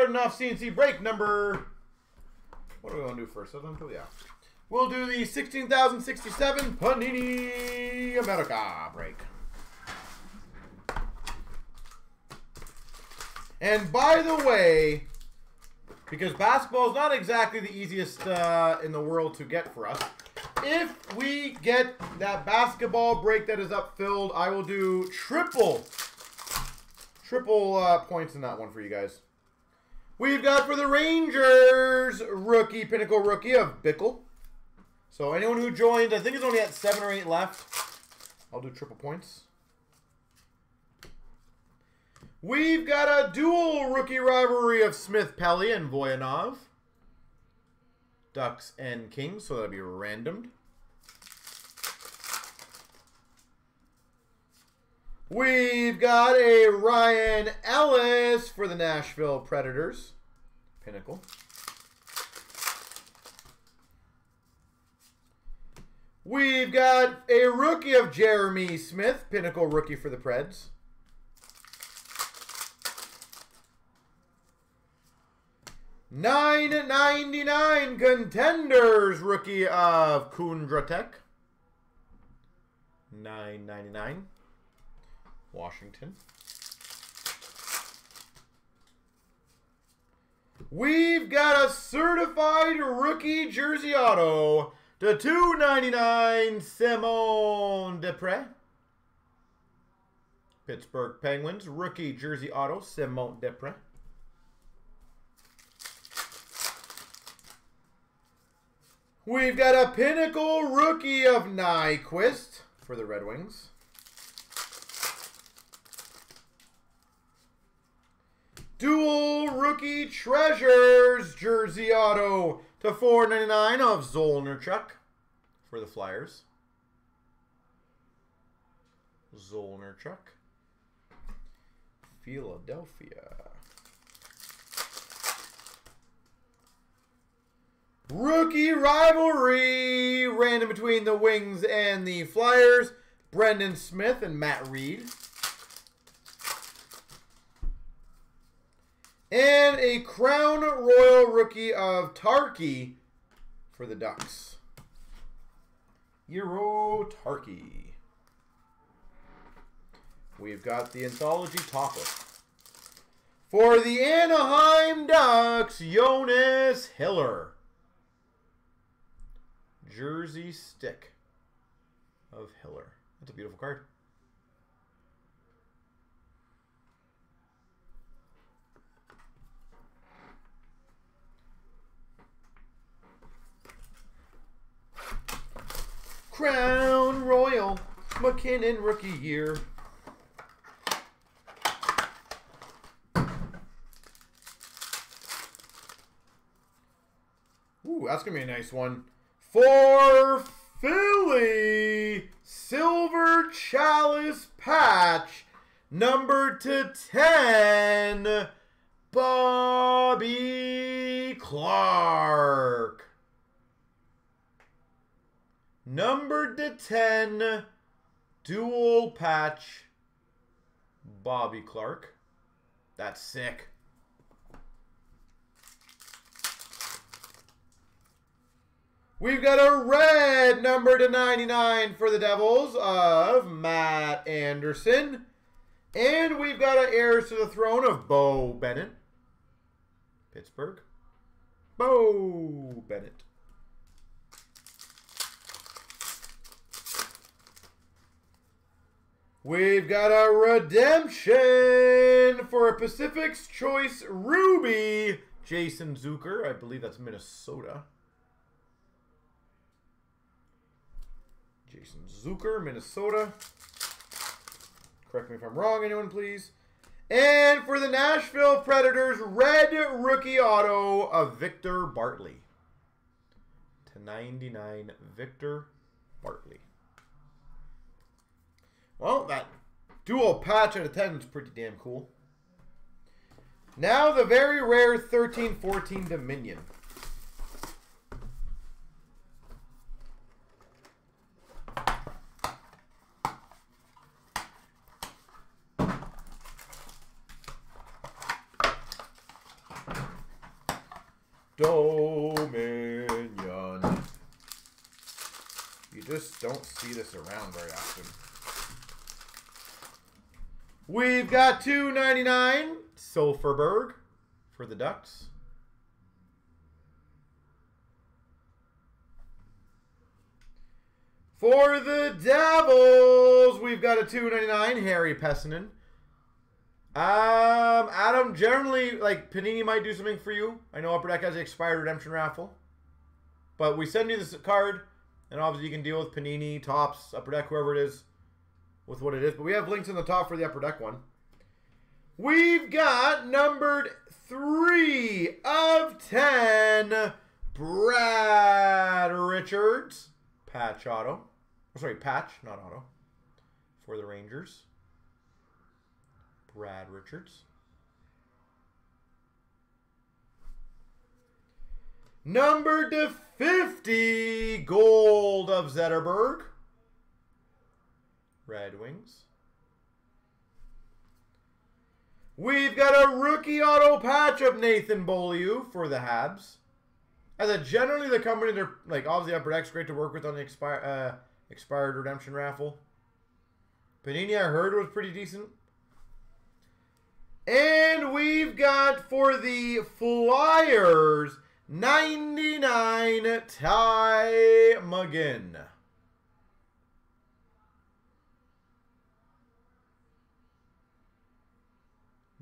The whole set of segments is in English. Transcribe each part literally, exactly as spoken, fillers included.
Starting off C N C break number, what are we going to do first? I'll do, yeah. We'll do the sixteen thousand sixty-seven Panini America break. And by the way, because basketball is not exactly the easiest uh, in the world to get for us, if we get that basketball break that is up filled, I will do triple, triple uh, points in that one for you guys. We've got for the Rangers, rookie, pinnacle rookie of Bickle. So anyone who joined, I think it's only at seven or eight left. I'll do triple points. We've got a dual rookie rivalry of Smith, Pelly, and Voyanov. Ducks and Kings, so that'll be randomed. We've got a Ryan Ellis for the Nashville Predators. Pinnacle. We've got a rookie of Jeremy Smith. Pinnacle rookie for the Preds. nine ninety-nine Contenders rookie of Kondratenko. nine ninety-nine. Washington. We've got a certified rookie jersey auto to two ninety-nine Simon Depre. Pittsburgh Penguins rookie jersey auto Simon Depre. We've got a pinnacle rookie of Nyquist for the Red Wings. Dual rookie treasures jersey auto to four ninety-nine of Zolnierczuk for the Flyers. Zolnierczuk, Philadelphia. Rookie rivalry random between the Wings and the Flyers. Brendan Smith and Matt Reed. And a Crown Royal rookie of Tarky for the Ducks. Euro Tarky. We've got the anthology topper. For the Anaheim Ducks, Jonas Hiller. Jersey stick of Hiller. That's a beautiful card. Crown Royal McKinnon rookie year. Ooh, that's gonna be a nice one. For Philly, Silver Chalice patch, number to ten, Bobby Clark. Numbered to ten, dual patch, Bobby Clark. That's sick. We've got a red number to ninety-nine for the Devils of Matt Anderson. And we've got an heirs to the throne of Beau Bennett. Pittsburgh. Beau Bennett. We've got a redemption for a Pacific's Choice Ruby, Jason Zucker. I believe that's Minnesota. Jason Zucker, Minnesota. Correct me if I'm wrong, anyone, please. And for the Nashville Predators, red rookie auto of Victor Bartley. to ninety-nine, Victor Bartley. Well, that dual patch out of ten is pretty damn cool. Now the very rare thirteen fourteen Dominion. Dominion. You just don't see this around very often. We've got two ninety-nine Silverberg for the Ducks. For the Devils, we've got a two ninety-nine Harry Pessinen. Um, Adam, generally, like, Panini might do something for you. I know Upper Deck has an expired redemption raffle. But we send you this card, and obviously you can deal with Panini, Tops, Upper Deck, whoever it is, with what it is. But we have links in the top for the Upper Deck one. We've got numbered three of ten, Brad Richards. Patch auto. Oh, sorry, patch, not auto. For the Rangers. Brad Richards. Number to fifty, gold of Zetterberg. Red Wings. We've got a rookie auto patch of Nathan Beaulieu for the Habs. As a generally the company, they're like obviously Upper Deck's great to work with on the expire, uh, expired redemption raffle. Panini I heard was pretty decent. And we've got for the Flyers, ninety-nine Ty Muggin.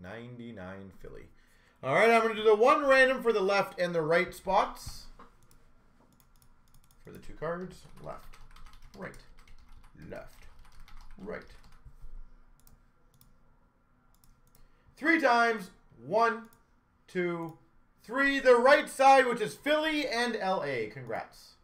ninety-nine Philly. All right, I'm going to do the one random for the left and the right spots. For the two cards, left, right, left, right. Three times, one, two, three. The right side, which is Philly and L A. Congrats.